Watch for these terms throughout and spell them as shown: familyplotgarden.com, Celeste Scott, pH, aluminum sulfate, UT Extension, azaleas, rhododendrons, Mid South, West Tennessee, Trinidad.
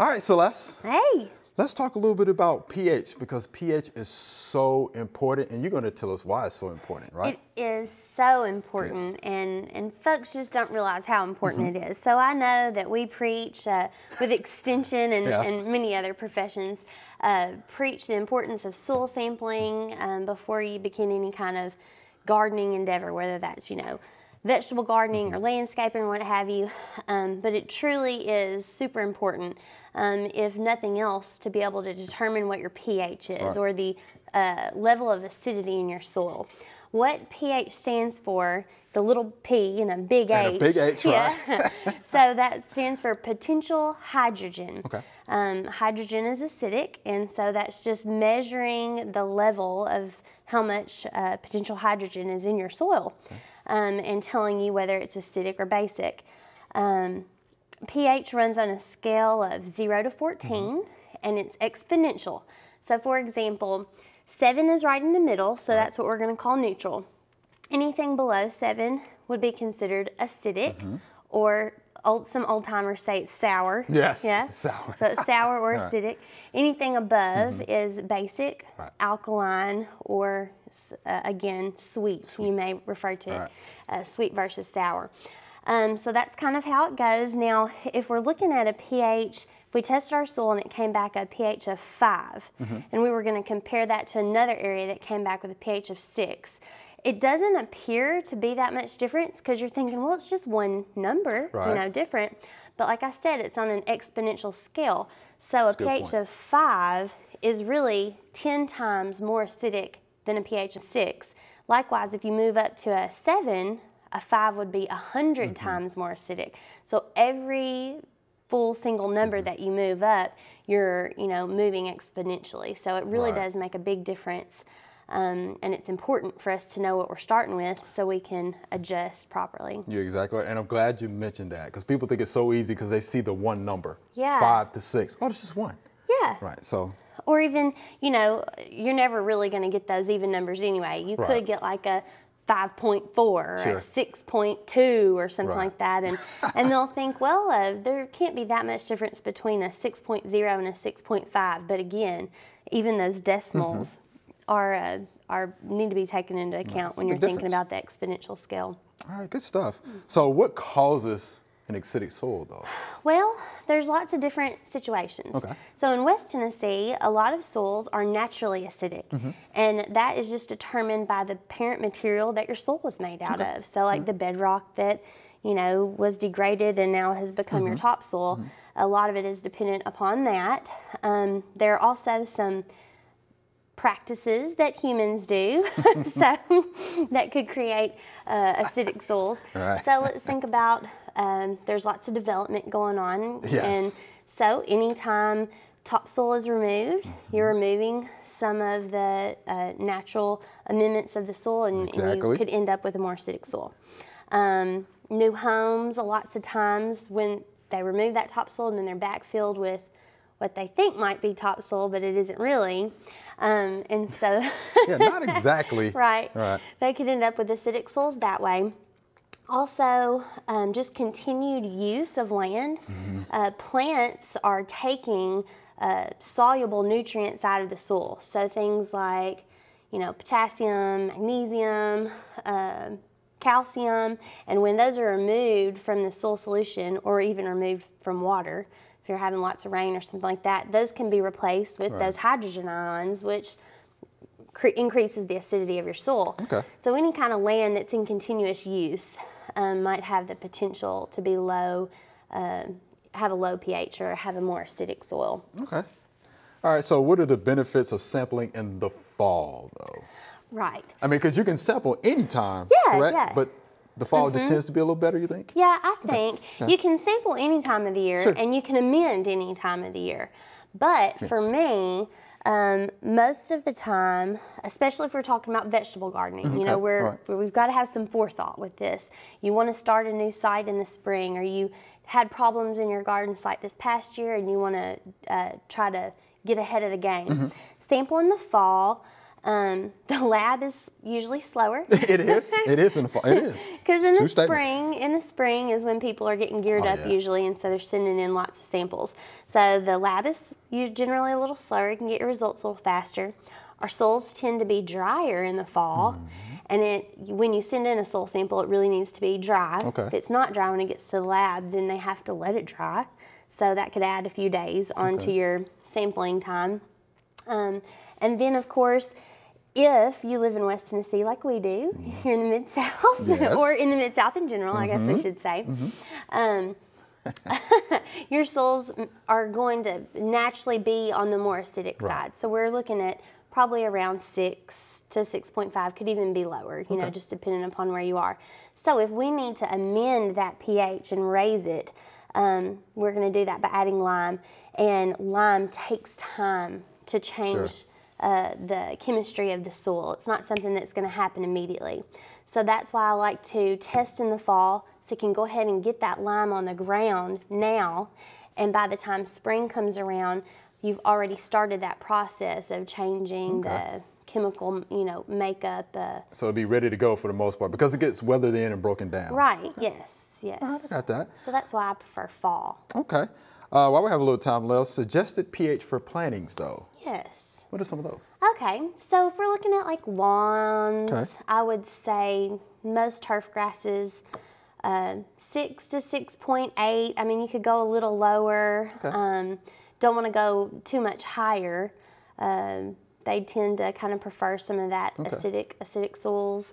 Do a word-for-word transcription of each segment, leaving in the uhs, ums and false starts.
All right, Celeste. Hey. Let's talk a little bit about pH, because pH is so important, and you're going to tell us why it's so important, right? It is so important, yes. and, and folks just don't realize how important mm-hmm. it is. So I know that we preach uh, with extension and, yes. and many other professions, uh, preach the importance of soil sampling um, before you begin any kind of gardening endeavor, whether that's, you know, vegetable gardening or landscaping or what have you, um, but it truly is super important, um, if nothing else, to be able to determine what your pH is, or the uh, level of acidity in your soil. What pH stands for, it's a little p and a big H. And a big H, right? Yeah. So that stands for potential hydrogen. Okay. Um, hydrogen is acidic, and so that's just measuring the level of how much uh, potential hydrogen is in your soil, okay. um, and telling you whether it's acidic or basic. Um, pH runs on a scale of zero to fourteen, mm-hmm. and it's exponential. So for example, seven is right in the middle, so right. that's what we're going to call neutral. Anything below seven would be considered acidic, mm-hmm. or old, some old-timers say it's sour. Yes, yeah. sour. So it's sour or acidic. Right. Anything above mm-hmm. is basic, right. alkaline, or, uh, again, sweet. sweet. You may refer to right. uh, sweet versus sour. Um, so that's kind of how it goes. Now, if we're looking at a pH, if we tested our soil and it came back a pH of five, mm-hmm. and we were going to compare that to another area that came back with a pH of six, it doesn't appear to be that much difference, because you're thinking, well, it's just one number, right. you know, different. But like I said, it's on an exponential scale. So that's a pH point. Of five is really ten times more acidic than a pH of six. Likewise, if you move up to a seven, a five would be one hundred mm-hmm. times more acidic. So every full single number mm-hmm. that you move up, you're, you know, moving exponentially. So it really right. does make a big difference. Um, and it's important for us to know what we're starting with so we can adjust properly. You're exactly right. And I'm glad you mentioned that, because people think it's so easy because they see the one number, yeah. five to six. Oh, it's just one. Yeah. Right. So. Or even, you know, you're never really going to get those even numbers anyway. You right. could get like a five point four or sure. a six point two or something right. like that. And, and they'll think, well, uh, there can't be that much difference between a six point zero and a six point five. But again, even those decimals. Mm-hmm. Are, uh, are need to be taken into account when you're thinking about the exponential scale. All right, good stuff. So what causes an acidic soil though? Well, there's lots of different situations. Okay. So in West Tennessee, a lot of soils are naturally acidic, mm-hmm. and that is just determined by the parent material that your soil was made out okay. of. So like mm-hmm. the bedrock that, you know, was degraded and now has become mm-hmm. your topsoil, mm-hmm. a lot of it is dependent upon that. Um, there are also some practices that humans do so that could create uh, acidic soils. Right. So let's think about um, there's lots of development going on, yes. and so anytime topsoil is removed, mm-hmm. you're removing some of the uh, natural amendments of the soil, and, exactly. and you could end up with a more acidic soil. Um, new homes, lots of times when they remove that topsoil and then they're backfilled with what they think might be topsoil, but it isn't really. Um, and so. yeah, not exactly. right. right. They could end up with acidic soils that way. Also, um, just continued use of land. Mm-hmm. uh, plants are taking uh, soluble nutrients out of the soil. So things like, you know, potassium, magnesium, uh, calcium, and when those are removed from the soil solution, or even removed from water, if you're having lots of rain or something like that, those can be replaced with right. those hydrogen ions, which cre increases the acidity of your soil. Okay. So any kind of land that's in continuous use um, might have the potential to be low, uh, have a low pH or have a more acidic soil. Okay. All right, so what are the benefits of sampling in the fall though? Right. I mean, because you can sample anytime, yeah, correct? Yeah. But the fall mm-hmm. just tends to be a little better, you think? Yeah, I think. Okay. You can sample any time of the year, sure. and you can amend any time of the year. But yeah. for me, um, most of the time, especially if we're talking about vegetable gardening, okay. you know, we're, right. we've got to have some forethought with this. You want to start a new site in the spring, or you had problems in your garden site this past year, and you want to uh, try to get ahead of the game. Mm-hmm. Sample in the fall. Um, the lab is usually slower. It is. It is in the fall. It is. Because in True the spring, statement. in the spring is when people are getting geared oh, up yeah. usually, and so they're sending in lots of samples. So the lab is generally a little slower. You can get your results a little faster. Our soils tend to be drier in the fall, mm-hmm. and it when you send in a soil sample, it really needs to be dry. Okay. If it's not dry when it gets to the lab, then they have to let it dry. So that could add a few days onto okay. your sampling time. Um, and then, of course, if you live in West Tennessee like we do, here in the Mid South, yes. or in the Mid South in general, mm-hmm. I guess we should say, mm-hmm. um, your soils are going to naturally be on the more acidic right. side. So we're looking at probably around six to six point five, could even be lower, you okay. know, just depending upon where you are. So if we need to amend that pH and raise it, um, we're going to do that by adding lime. And lime takes time to change sure. uh, the chemistry of the soil. It's not something that's going to happen immediately. So that's why I like to test in the fall, so you can go ahead and get that lime on the ground now, and by the time spring comes around, you've already started that process of changing okay. the chemical, you know, makeup. Uh, so it'd be ready to go for the most part, because it gets weathered in and broken down. Right, okay. yes, yes. All right, I got that. So that's why I prefer fall. Okay. Uh, while we have a little time left, suggested pH for plantings, though. Yes. What are some of those? Okay, so if we're looking at like lawns, okay. I would say most turf grasses, uh, six to six point eight. I mean, you could go a little lower. Okay. Um, don't want to go too much higher. Uh, they tend to kind of prefer some of that okay. acidic, acidic soils.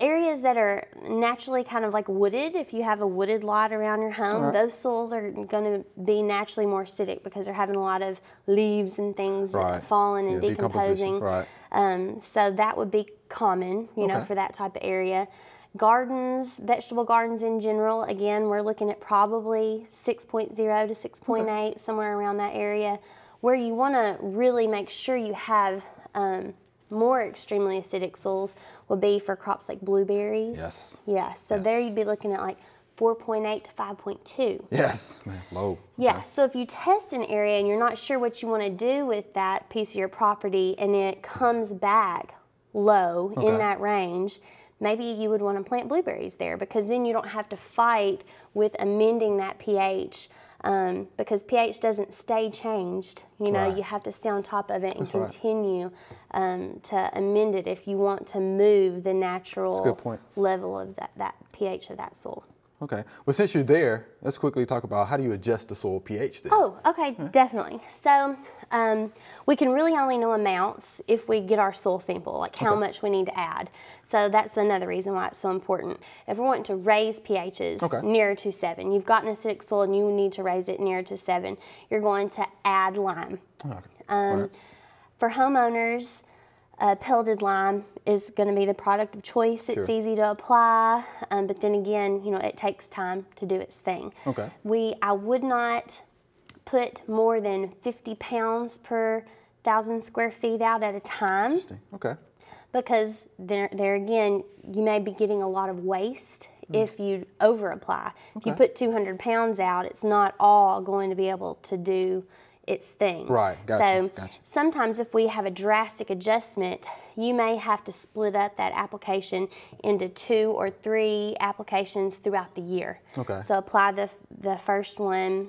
Areas that are naturally kind of like wooded, if you have a wooded lot around your home, right. those soils are going to be naturally more acidic because they're having a lot of leaves and things right. falling and yeah, decomposing. Right. Um, so that would be common, you okay. know, for that type of area. Gardens, vegetable gardens in general, again, we're looking at probably six point zero to six point eight, okay. somewhere around that area, where you want to really make sure you have um, more extremely acidic soils would be for crops like blueberries. Yes. Yeah, so yes. there you'd be looking at like four point eight to five point two. Yes, man, low. Yeah, okay. so if you test an area and you're not sure what you want to do with that piece of your property and it comes back low okay. in that range, maybe you would want to plant blueberries there, because then you don't have to fight with amending that pH. Um, because pH doesn't stay changed, you know, right. you have to stay on top of it and That's continue right. um, to amend it if you want to move the natural level of that, that pH of that soil. Okay. Well, since you're there, let's quickly talk about how do you adjust the soil pH then? Oh, okay, yeah. definitely. So um, we can really only know amounts if we get our soil sample, like how okay. much we need to add. So that's another reason why it's so important. If we're wanting to raise pHs okay. nearer to seven, you've got an acidic soil and you need to raise it nearer to seven, you're going to add lime. Okay. Um, right. For homeowners, Uh, pelleted lime is going to be the product of choice. Sure. It's easy to apply, um, but then again, you know, it takes time to do its thing. Okay. We, I would not put more than fifty pounds per thousand square feet out at a time. Interesting. Okay. Because there, there again, you may be getting a lot of waste mm. if you over apply. Okay. If you put two hundred pounds out, it's not all going to be able to do its thing. Right, gotcha, so gotcha. Sometimes if we have a drastic adjustment, you may have to split up that application into two or three applications throughout the year. Okay. So apply the, the first one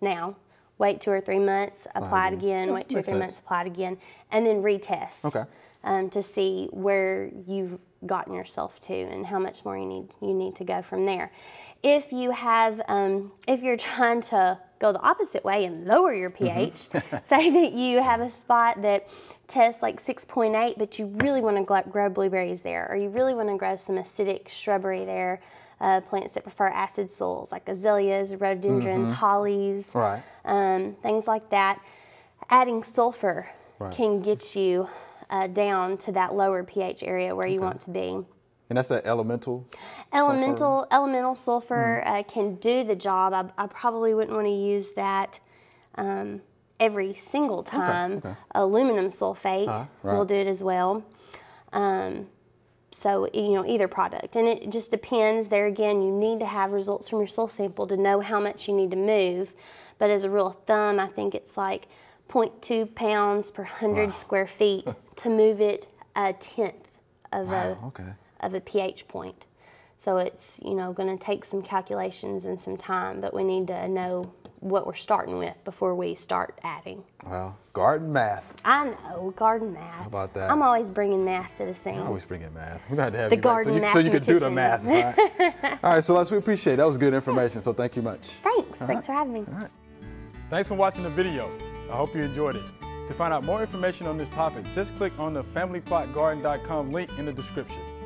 now, wait two or three months, apply it again, wait two or three months, apply it again, and then retest okay. um, to see where you've gotten yourself to and how much more you need you need to go from there. If you have, um, if you're trying to go the opposite way and lower your pH, mm-hmm. say that you have a spot that tests like six point eight, but you really want to grow blueberries there, or you really want to grow some acidic shrubbery there, uh, plants that prefer acid soils like azaleas, rhododendrons, mm-hmm. hollies, right. um, things like that. Adding sulfur right. can get you Uh, down to that lower pH area where okay. you want to be. And that's that elemental Elemental, sulfur? Elemental sulfur mm-hmm. uh, can do the job. I, I probably wouldn't want to use that um, every single time. Okay. Okay. Aluminum sulfate uh, right. will do it as well. Um, so, you know, either product. And it just depends. There again, you need to have results from your soil sample to know how much you need to move. But as a rule of thumb, I think it's like zero point two pounds per one hundred wow. square feet to move it a tenth of, wow, a, okay. of a pH point. So it's, you know, going to take some calculations and some time, but we need to know what we're starting with before we start adding. Well, garden math. I know, garden math. How about that? I'm always bringing math to the scene. You're always bringing math. We're glad to have the you garden back. So you, so you can do the math. Right? All right, Celeste, we appreciate it. That was good information, so thank you much. Thanks. All Thanks right. for having me. All right. Thanks for watching the video. I hope you enjoyed it. To find out more information on this topic, just click on the family plot garden dot com link in the description.